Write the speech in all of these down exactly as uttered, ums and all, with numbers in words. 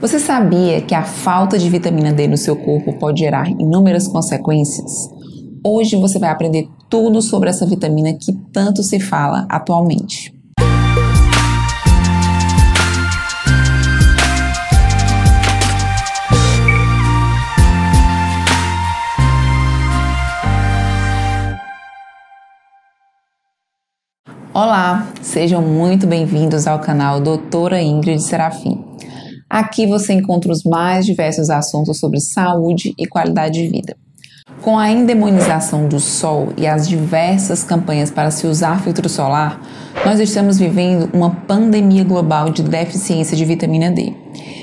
Você sabia que a falta de vitamina D no seu corpo pode gerar inúmeras consequências? Hoje você vai aprender tudo sobre essa vitamina que tanto se fala atualmente. Olá, sejam muito bem-vindos ao canal doutora Ingrid Serafim. Aqui você encontra os mais diversos assuntos sobre saúde e qualidade de vida. Com a endemonização do sol e as diversas campanhas para se usar filtro solar, nós estamos vivendo uma pandemia global de deficiência de vitamina D.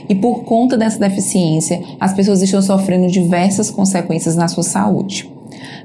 E por conta dessa deficiência, as pessoas estão sofrendo diversas consequências na sua saúde.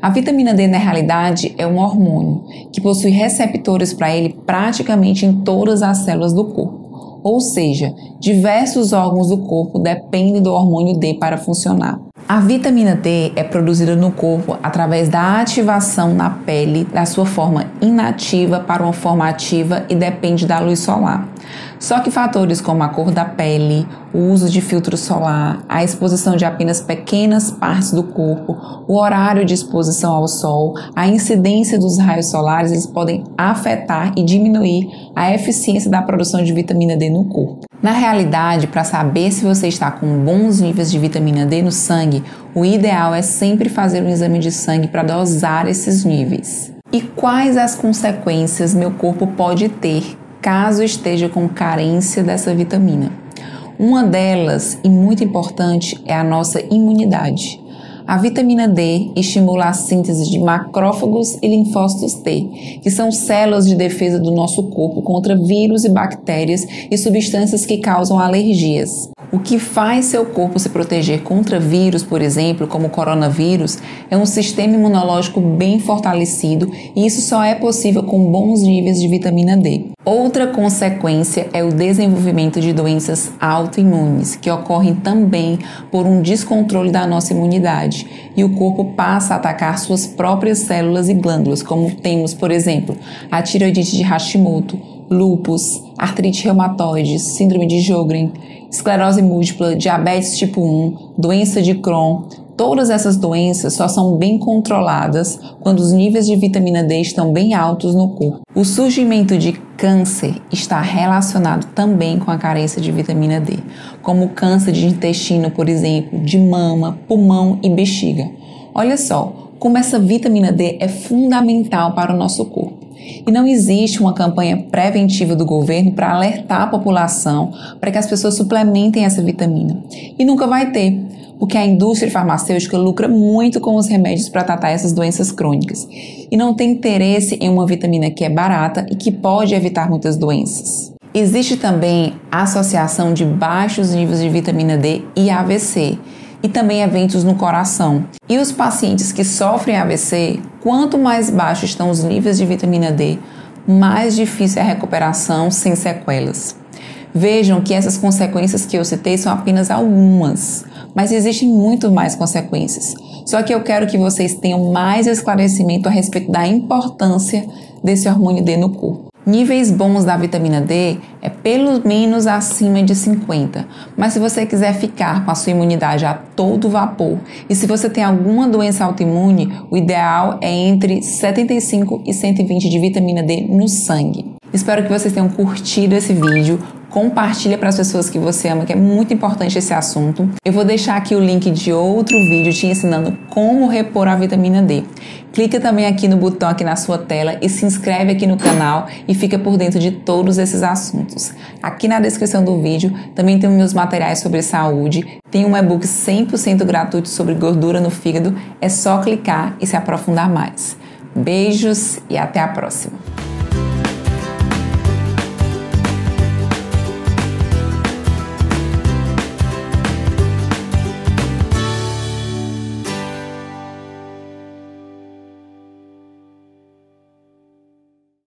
A vitamina D, na realidade, é um hormônio que possui receptores para ele praticamente em todas as células do corpo. Ou seja, diversos órgãos do corpo dependem do hormônio D para funcionar. A vitamina D é produzida no corpo através da ativação na pele da sua forma inativa para uma forma ativa e depende da luz solar. Só que fatores como a cor da pele, o uso de filtro solar, a exposição de apenas pequenas partes do corpo, o horário de exposição ao sol, a incidência dos raios solares, eles podem afetar e diminuir a eficiência da produção de vitamina D no corpo. Na realidade, para saber se você está com bons níveis de vitamina D no sangue, o ideal é sempre fazer um exame de sangue para dosar esses níveis. E quais as consequências meu corpo pode ter caso esteja com carência dessa vitamina? Uma delas, e muito importante, é a nossa imunidade. A vitamina D estimula a síntese de macrófagos e linfócitos T, que são células de defesa do nosso corpo contra vírus e bactérias e substâncias que causam alergias. O que faz seu corpo se proteger contra vírus, por exemplo, como o coronavírus, é um sistema imunológico bem fortalecido, e isso só é possível com bons níveis de vitamina D. Outra consequência é o desenvolvimento de doenças autoimunes, que ocorrem também por um descontrole da nossa imunidade, e o corpo passa a atacar suas próprias células e glândulas, como temos, por exemplo, a tireoidite de Hashimoto, lúpus, artrite reumatoide, síndrome de Sjögren, esclerose múltipla, diabetes tipo um, doença de Crohn. Todas essas doenças só são bem controladas quando os níveis de vitamina D estão bem altos no corpo. O surgimento de câncer está relacionado também com a carência de vitamina D, como câncer de intestino, por exemplo, de mama, pulmão e bexiga. Olha só, como essa vitamina D é fundamental para o nosso corpo. E não existe uma campanha preventiva do governo para alertar a população para que as pessoas suplementem essa vitamina. E nunca vai ter, porque a indústria farmacêutica lucra muito com os remédios para tratar essas doenças crônicas e não tem interesse em uma vitamina que é barata e que pode evitar muitas doenças. Existe também a associação de baixos níveis de vitamina D e A V C. E também eventos no coração. E os pacientes que sofrem A V C, quanto mais baixos estão os níveis de vitamina D, mais difícil é a recuperação sem sequelas. Vejam que essas consequências que eu citei são apenas algumas, mas existem muito mais consequências. Só que eu quero que vocês tenham mais esclarecimento a respeito da importância desse hormônio D no corpo. Níveis bons da vitamina D é pelo menos acima de cinquenta, mas se você quiser ficar com a sua imunidade a todo vapor e se você tem alguma doença autoimune, o ideal é entre setenta e cinco e cento e vinte de vitamina D no sangue. Espero que vocês tenham curtido esse vídeo. Compartilha para as pessoas que você ama, que é muito importante esse assunto. Eu vou deixar aqui o link de outro vídeo te ensinando como repor a vitamina D. Clica também aqui no botão aqui na sua tela e se inscreve aqui no canal e fica por dentro de todos esses assuntos. Aqui na descrição do vídeo também tem meus materiais sobre saúde, tem um e-book cem por cento gratuito sobre gordura no fígado, é só clicar e se aprofundar mais. Beijos e até a próxima!